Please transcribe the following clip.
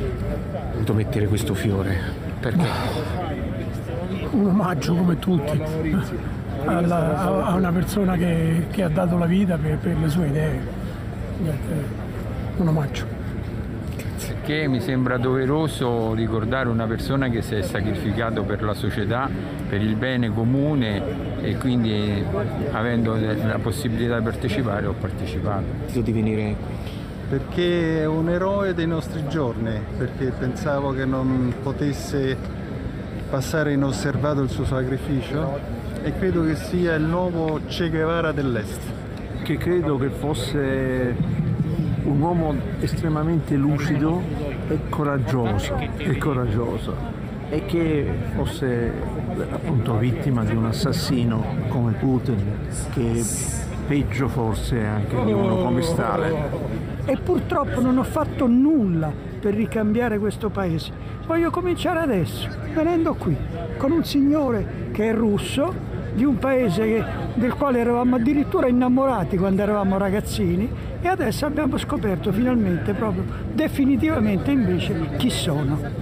Ho dovuto mettere questo fiore, perché? Un omaggio come tutti, a una persona che ha dato la vita per le sue idee, un omaggio. Che mi sembra doveroso ricordare una persona che si è sacrificato per la società, per il bene comune, e quindi avendo la possibilità di partecipare ho partecipato. Di venire perché è un eroe dei nostri giorni, perché pensavo che non potesse passare inosservato il suo sacrificio e credo che sia il nuovo Che Guevara dell'Est. Che credo che fosse un uomo estremamente lucido e coraggioso, e che fosse appunto vittima di un assassino come Putin, che peggio forse anche di uno come Stalin. E purtroppo non ho fatto nulla per ricambiare questo paese. Voglio cominciare adesso, venendo qui, con un signore che è russo, di un paese del quale eravamo addirittura innamorati quando eravamo ragazzini, e adesso abbiamo scoperto finalmente, proprio definitivamente invece, chi sono.